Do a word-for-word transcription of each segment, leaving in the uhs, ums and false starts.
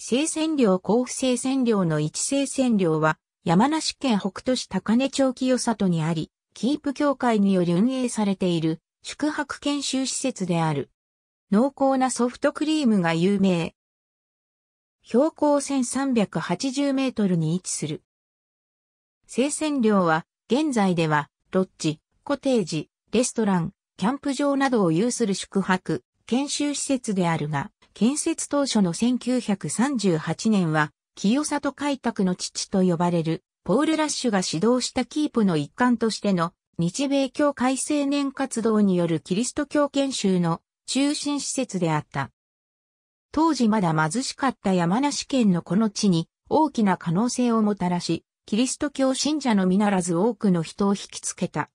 生鮮寮甲府生鮮寮の一生鮮寮は、山梨県北杜市高根町清里にあり、キープ協会により運営されている宿泊研修施設である。濃厚なソフトクリームが有名。標高せんさんびゃくはちじゅうメートルに位置する。生鮮寮は、現在では、ロッジ、コテージ、レストラン、キャンプ場などを有する宿泊、研修施設であるが、建設当初のせんきゅうひゃくさんじゅうはちねんは、清里開拓の父と呼ばれる、ポール・ラッシュが指導したキープの一環としての、日米教会青年活動によるキリスト教研修の中心施設であった。当時まだ貧しかった山梨県のこの地に、大きな可能性をもたらし、キリスト教信者のみならず多くの人を引きつけた。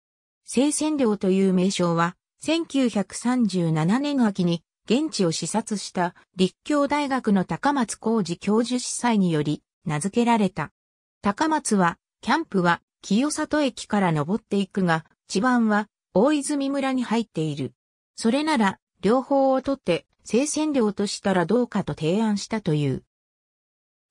生鮮寮という名称は、せんきゅうひゃくさんじゅうななねん秋に現地を視察した立教大学の高松浩二教授司祭により名付けられた。高松は、キャンプは清里駅から登っていくが、地盤は大泉村に入っている。それなら、両方をとって生鮮寮としたらどうかと提案したという。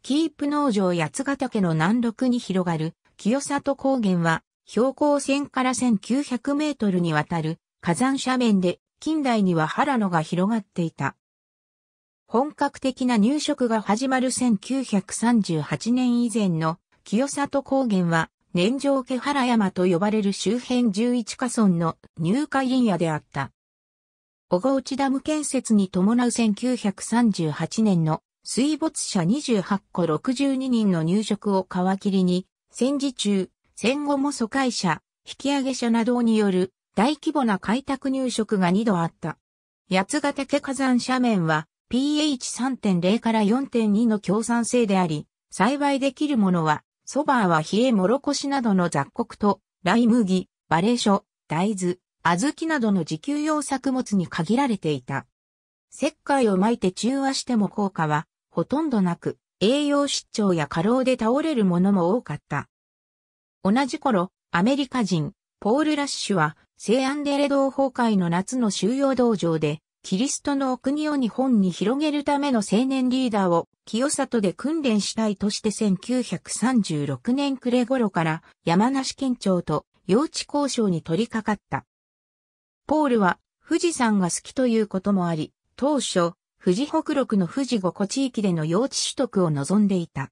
キープ農場八ヶ岳の南麓に広がる清里高原は標高せんからせんきゅうひゃくメートルにわたる火山斜面で近代には原野が広がっていた。本格的な入植が始まるせんきゅうひゃくさんじゅうはちねん以前の清里高原は年上毛原山と呼ばれる周辺じゅういちかそんの入荷林野であった。小河内ダム建設に伴うせんきゅうひゃくさんじゅうはちねんの水没者にじゅうはっころくじゅうににんの入植を皮切りに、戦時中、戦後も疎開者、引き上げ者などによる大規模な開拓入植がにどあった。八ヶ岳火山斜面は ピーエイチさんてんゼロからよんてんに の強酸性であり、栽培できるものは、ソバーはヒエモロコシなどの雑穀と、ライ麦、馬鈴薯、大豆、小豆などの自給用作物に限られていた。石灰を撒いて中和しても効果は、ほとんどなく、栄養失調や過労で倒れるものも多かった。同じ頃、アメリカ人、ポール・ラッシュは、聖アンデレ同胞会の夏の収容道場で、キリストの国を日本に広げるための青年リーダーを、清里で訓練したいとしてせんきゅうひゃくさんじゅうろくねん暮れ頃から、山梨県庁と、用地交渉に取り掛かった。ポールは、富士山が好きということもあり、当初、富士北麓の富士五湖地域での用地取得を望んでいた。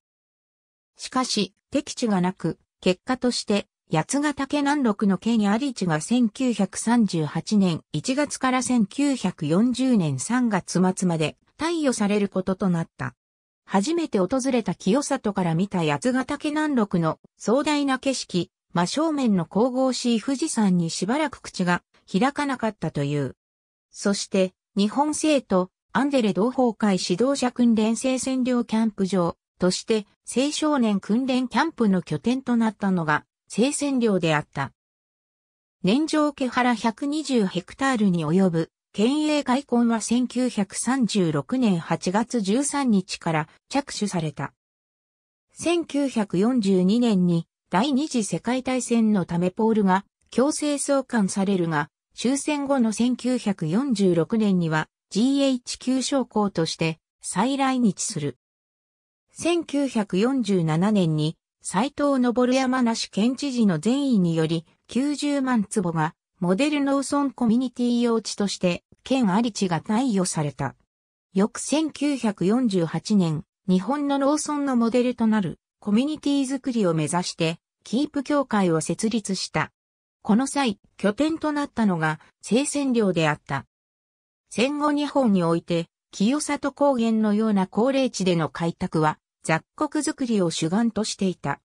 しかし、適地がなく、結果として、八ヶ岳南麓の毛にあり地がせんきゅうひゃくさんじゅうはちねんいちがつからせんきゅうひゃくよんじゅうねんさんがつまつまで貸与されることとなった。初めて訪れた清里から見た八ヶ岳南麓の壮大な景色、真正面の神々しい富士山にしばらく口が開かなかったという。そして、日本生徒、アンデレ同胞会指導者訓練生鮮寮キャンプ場として青少年訓練キャンプの拠点となったのが生鮮寮であった。年上毛原ひゃくにじゅうヘクタールに及ぶ県営開墾はせんきゅうひゃくさんじゅうろくねんはちがつじゅうさんにちから着手された。せんきゅうひゃくよんじゅうにねんに第二次世界大戦のためポールが強制送還されるが、終戦後のせんきゅうひゃくよんじゅうろくねんには ジーエイチキュー 将校として再来日する。せんきゅうひゃくよんじゅうななねんに斉藤昇山梨県知事の善意によりきゅうじゅうまんつぼがモデル農村コミュニティ用地として県有地が貸与された。翌せんきゅうひゃくよんじゅうはちねん、日本の農村のモデルとなるコミュニティづくりを目指してキープ協会を設立した。この際、拠点となったのが生鮮寮であった。戦後日本において、清里高原のような高齢地での開拓は、雑穀作りを主眼としていた。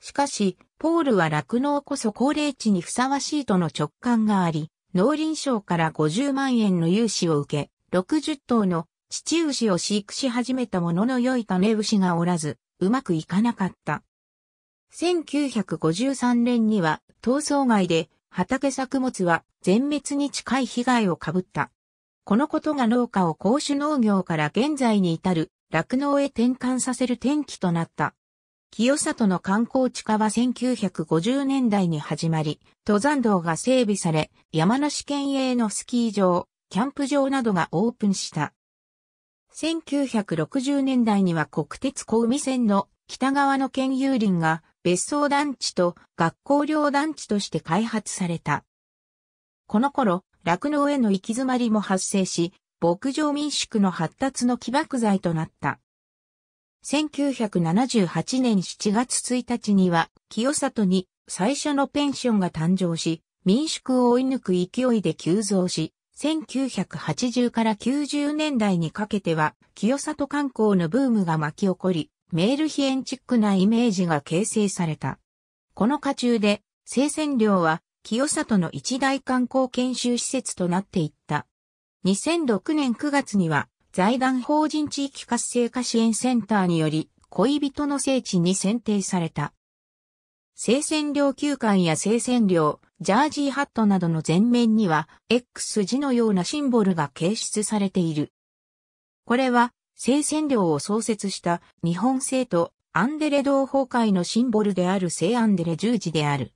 しかし、ポールは酪農こそ高齢地にふさわしいとの直感があり、農林省からごじゅうまんえんの融資を受け、ろくじゅっとうの乳牛を飼育し始めたものの良い種牛がおらず、うまくいかなかった。せんきゅうひゃくごじゅうさんねんには、闘争外で畑作物は全滅に近い被害を被った。このことが農家を高種農業から現在に至る酪農へ転換させる転機となった。清里の観光地化はせんきゅうひゃくごじゅうねんだいに始まり、登山道が整備され、山梨県営のスキー場、キャンプ場などがオープンした。せんきゅうひゃくろくじゅうねんだいには国鉄小海線の北側の県有林が別荘団地と学校寮団地として開発された。この頃、酪農への行き詰まりも発生し、牧場民宿の発達の起爆剤となった。せんきゅうひゃくななじゅうはちねんしちがつついたちには、清里に最初のペンションが誕生し、民宿を追い抜く勢いで急増し、せんきゅうひゃくはちじゅうからきゅうじゅうねんだいにかけては、清里観光のブームが巻き起こり、メールヒエンチックなイメージが形成された。この渦中で、生鮮寮は、清里の一大観光研修施設となっていった。にせんろくねんくがつには、財団法人地域活性化支援センターにより、恋人の聖地に選定された。生鮮寮旧館や生鮮寮、ジャージーハットなどの前面には、X 字のようなシンボルが掲出されている。これは、生鮮寮を創設した日本生徒アンデレ同胞会のシンボルである聖アンデレ十字である。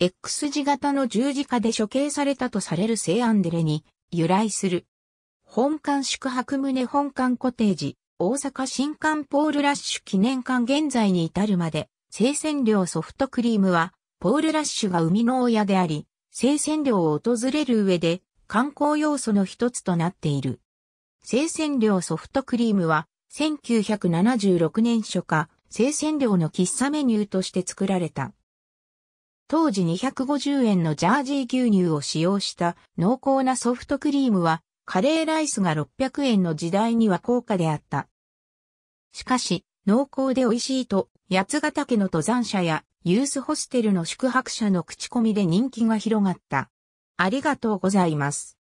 X 字型の十字架で処刑されたとされる聖アンデレに由来する。本館宿泊棟本館コテージ、大阪新館ポール・ラッシュ記念館現在に至るまで、生鮮寮ソフトクリームは、ポール・ラッシュが生みの親であり、生鮮寮を訪れる上で観光要素の一つとなっている。生鮮寮ソフトクリームは、せんきゅうひゃくななじゅうろくねんしょか、生鮮寮の喫茶メニューとして作られた。当時にひゃくごじゅうえんのジャージー牛乳を使用した濃厚なソフトクリームは、カレーライスがろっぴゃくえんの時代には高価であった。しかし、濃厚で美味しいと、八ヶ岳の登山者やユースホステルの宿泊者の口コミで人気が広がった。ありがとうございます。